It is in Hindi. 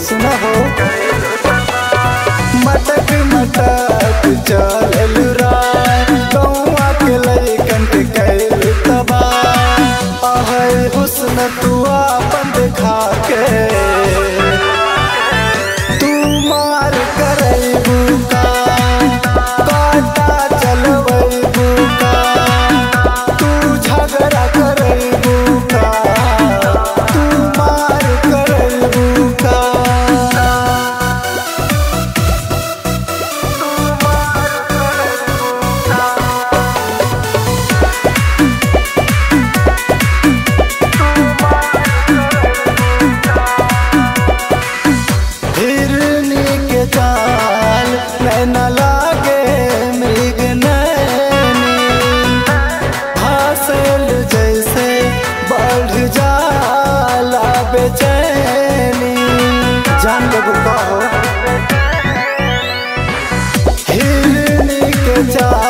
पास न हो। मटक मटक चलेलू गौवा के लइकन के कैल तबाह। अहै हुस्न तू आपन दिखा के तू मार करबू का काटा चलबू का तू झगड़ा करबू का तू मार करबू का बेचैनी जान के गुप्ता हो हिरनी के चाल।